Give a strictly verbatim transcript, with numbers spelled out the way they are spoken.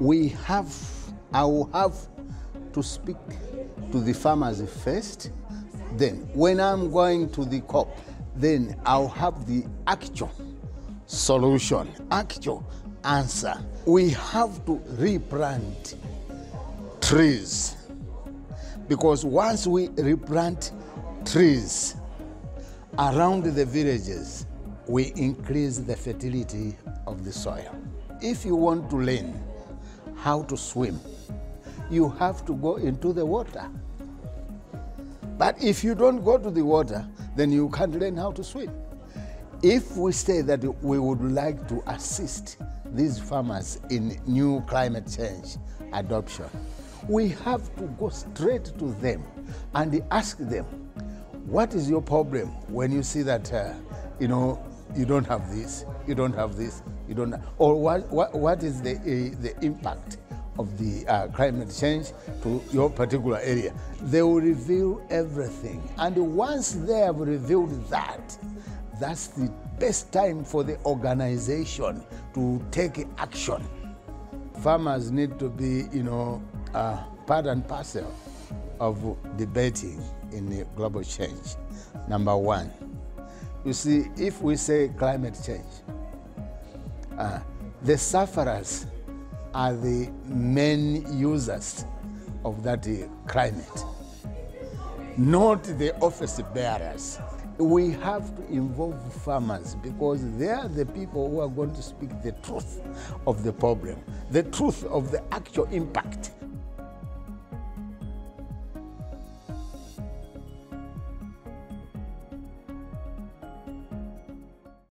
we have, I will have to speak to the farmers first. Then, when I'm going to the COP, then I'll have the actual solution, actual answer. We have to replant trees, because once we replant trees around the villages, we increase the fertility of the soil. If you want to learn how to swim, you have to go into the water. But if you don't go to the water, then you can't learn how to swim. If we say that we would like to assist these farmers in new climate change adoption, we have to go straight to them and ask them, what is your problem when you see that, uh, you know, you don't have this, you don't have this, you don't have, or what, what, what is the, uh, the impact of the uh, climate change to your particular area? They will reveal everything. And once they have revealed that, that's the best time for the organization to take action. Farmers need to be, you know, uh, part and parcel of debating in the global change. Number one, you see, if we say climate change, uh, the sufferers are the main users of that climate, not the office bearers. We have to involve farmers, because they are the people who are going to speak the truth of the problem, the truth of the actual impact